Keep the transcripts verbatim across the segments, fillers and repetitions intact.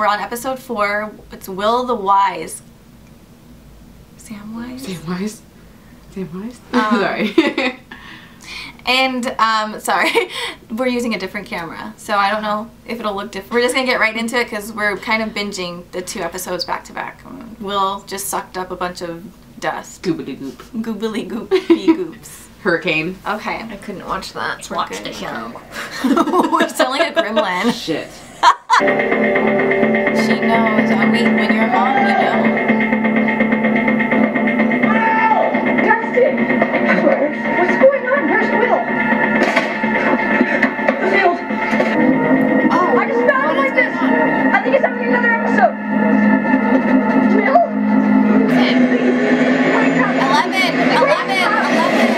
We're on episode four. It's Will the Wise. Samwise? Samwise? Samwise? Um, sorry. And, um, sorry, we're using a different camera, so I don't know if it'll look different. We're just going to get right into it because we're kind of binging the two episodes back to back. Will just sucked up a bunch of dust. Goobly goop. Goobly goopy goops. Hurricane. Okay. I couldn't watch that. Let's watch the show. We're selling a gremlin. Shit. She knows. I mean, when you're a mom, you know. Wow! Dustin! What's going on? Where's Will? The field. Oh, I just found him like this. On? I think he's having another episode. Will? eleven! eleven! eleven!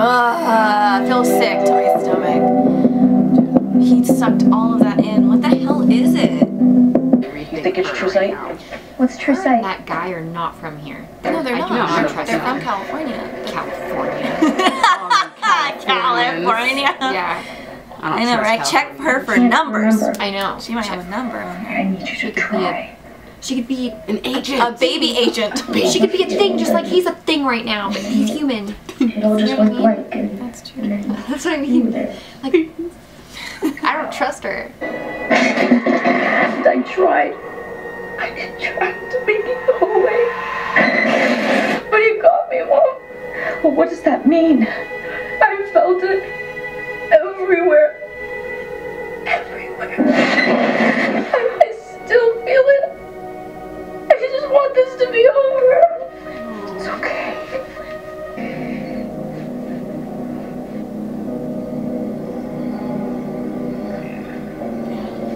Ugh, I feel sick to my stomach. He sucked all of that in. What the hell is it? You think it's Trisite? What's Trisite? That guy are not from here. They're, no, they're I not. They're, they're from California. California. Oh, California. California. Yeah. I, don't I know, trust right? California. Check her for numbers. Number. I know. She might Check. have a number on her. I need you to try. She could be an agent. A baby agent. She could be a thing just like he's a thing right now, but he's human. It all just went blank. That's true. That's what I mean. Like, I don't trust her. I tried. I tried to make it go away. But you got me, Mom. Well, what does that mean? I felt it everywhere. Everywhere. I, I still feel it. I just want this to be over. Oh. It's okay.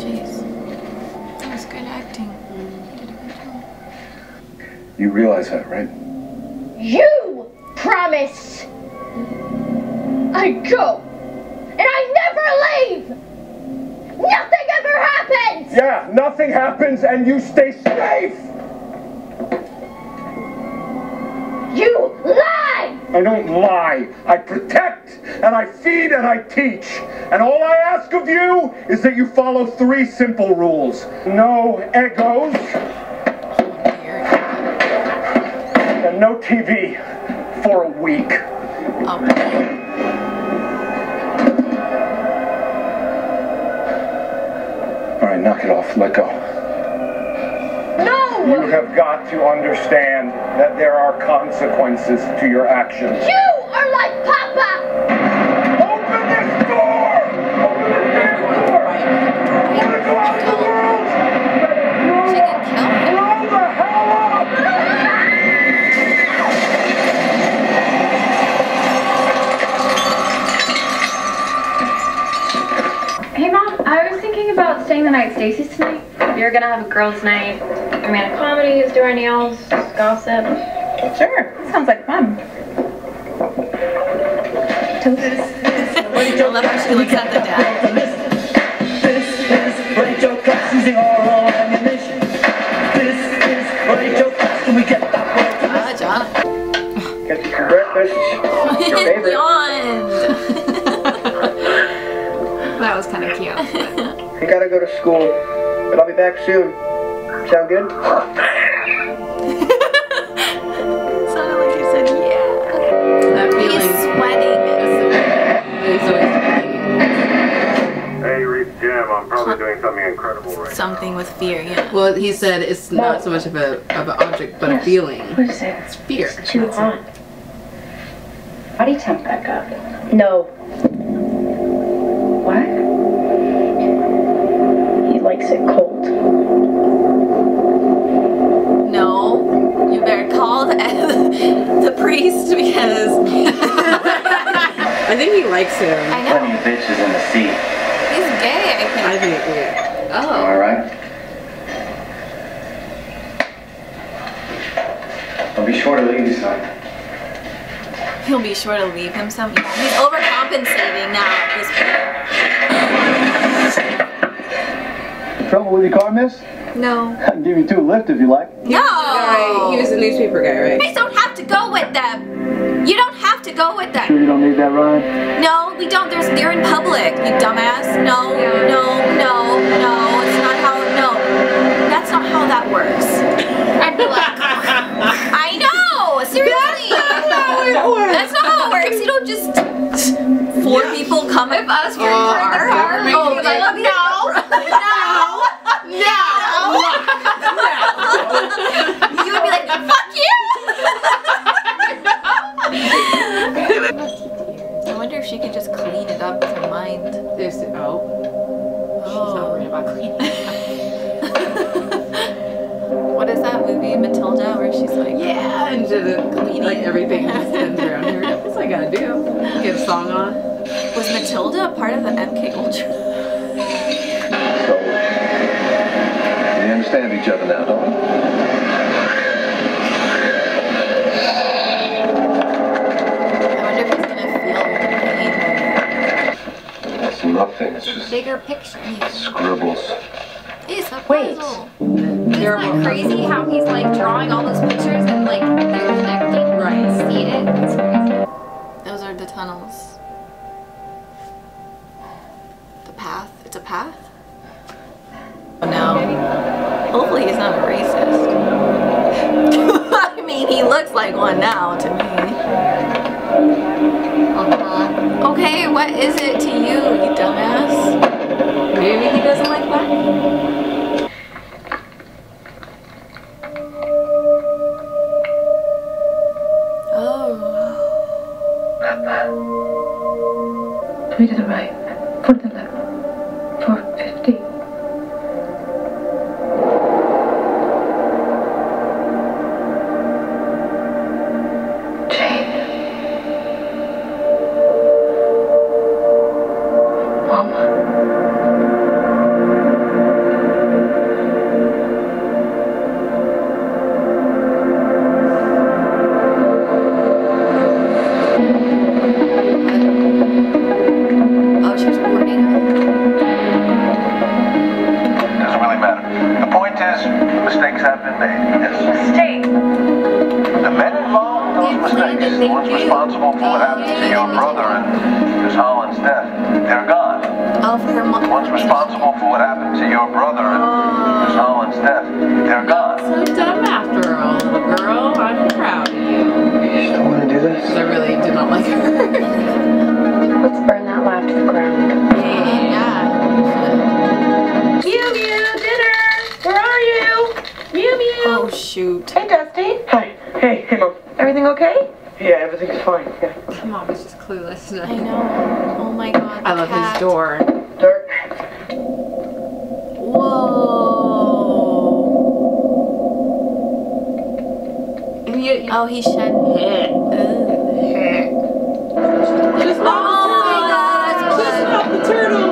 Jeez. That was good acting. You did a good job. You realize that, right? You promise! I go! And I never leave! Nothing ever happens! Yeah, nothing happens and you stay safe! You lie! I don't lie. I protect, and I feed, and I teach. And all I ask of you is that you follow three simple rules. No egos. And no T V for a week. Oh. Alright, knock it off. Let go. No! You have got to understand that there are consequences to your actions. You are like Papa! Open this door! Open this damn door! You want to go out in the world? Blow the hell up! Hey, Mom, I was thinking about staying the night at Stacy's tonight. You're gonna have a girls' night, romantic comedies, do our nails, gossip. Sure, that sounds like fun. Toast. I love how she looks at the dad. This is Rachel Carson using all our ammunition. This is Rachel Carson. We get that one. Ah, John. Get your breakfast. Your favorite. That was kind of cute. I gotta go to school, but I'll be back soon. Sound good? Sounded like you said yeah. That feeling. He's sweating. He's always sweating. Hey, Reed, Jim, I'm probably doing something incredible right Something now. with fear, yeah. Well, he said it's not no. so much of, a, of an object, but yes. a feeling. What is it? It's fear. It's too That's hot. It. Body temp back up. No. What? He likes it cold. No, you better call the, the priest because I think he likes him. I know. One of you bitches in the sea. He's gay, I think. I think, yeah. Oh. All right. I'll be sure to leave you some. He'll be sure to leave him some. He's overcompensating now at this point. Trouble with your car, miss? No. I can give you two a lift if you like. He no! Was guy, he was a newspaper guy, right? You don't have to go with them! You don't have to go with them! Sure you don't need that ride? No, we don't. There's, they're in public, you dumbass. No, yeah. no, no, no. It's not how, no. That's not how that works. I'd be like, I know! Seriously! That's not how it works! That's not how it works! You don't just... Four yeah. people come if us for uh, our car. Oh, like, like, no! No! No! No! You would be like, fuck you! I wonder if she could just clean it up with her mind. There's the, oh. oh. She's not worried about cleaning it up. What is that movie, Matilda, where she's like, yeah, and just cleaning. Like everything just spins around her. That's what I gotta do. Get a song on. Was Matilda a part of the M K Ultra? We understand each other now, don't we? I wonder if he's gonna feel the pain. It's nothing. It's, it's just bigger picture. Scribbles. It's a puzzle. Wait. Isn't that crazy how he's like drawing all those pictures and like they're connected? Right. You see it? It's crazy. Those are the tunnels. The path. It's a path. Now, hopefully he's not a racist. I mean, he looks like one now to me. Okay, what is it to you, you dumbass? Maybe he doesn't like black people. Oh. Papa. Three to the right, four to the left, four fifty. I know. Oh my god. I love cat. His door. Dart. Whoa. And you, you, oh, he shed. Just pop oh, the turtle. Just pop the turtle.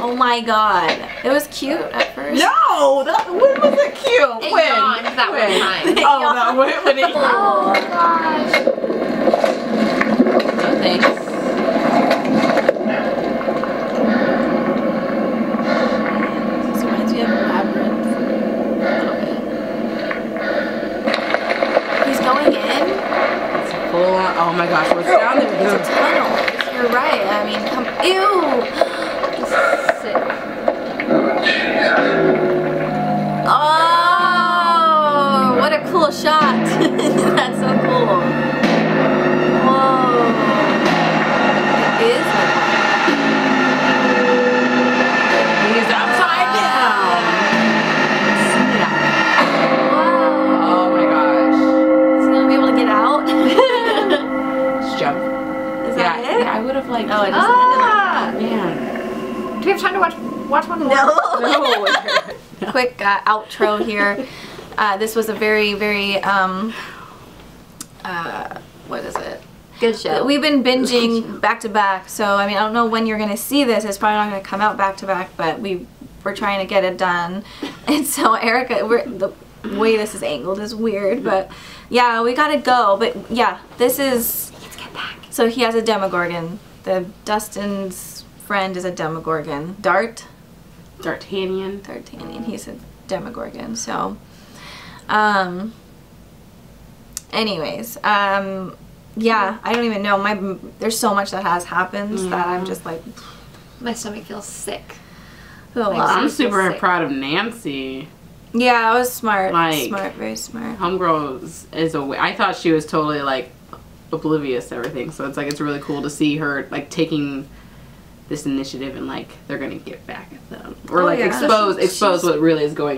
Oh my god. It was cute at first. No! That, when was it cute? It when? Yawned that when? One time. Oh, yawned. That went when it oh gosh. No thanks. This reminds me of Labyrinth. A little bit. He's going in? It's full on. Oh my gosh. What's down there? It's a tunnel. You're right. I mean, come. Ew! Oh, what a cool shot. That's so cool. Whoa. It is like he's upside down. Wow. Oh my gosh. Is he gonna be able to get out? Just jump. Is that yeah, it? Yeah, I would have liked oh, it ah. ended like that. Man. Do we have time to watch watch one more? No. No. Quick uh, outro here. Uh, this was a very, very, um, uh, what is it? Good show. We've been binging back to back, so I mean, I don't know when you're going to see this. It's probably not going to come out back to back, but we we're trying to get it done. And so Erica, we're, the way this is angled is weird, but yeah, we got to go. But yeah, this is, let's get back. So he has a Demogorgon. The Dustin's friend is a Demogorgon. Dart? D'Artagnan. D'Artagnan. He's a Demogorgon, so. Um, anyways, um, yeah, I don't even know. My There's so much that has happened yeah. that I'm just like... My stomach feels sick. Like, I'm super sick. proud of Nancy. Yeah, I was smart. Like, smart, very smart. Homegirl is, is a... I thought she was totally, like, oblivious to everything, so it's like, it's really cool to see her, like, taking... this initiative and like they're gonna get back at them or oh, like yeah. expose expose what really is going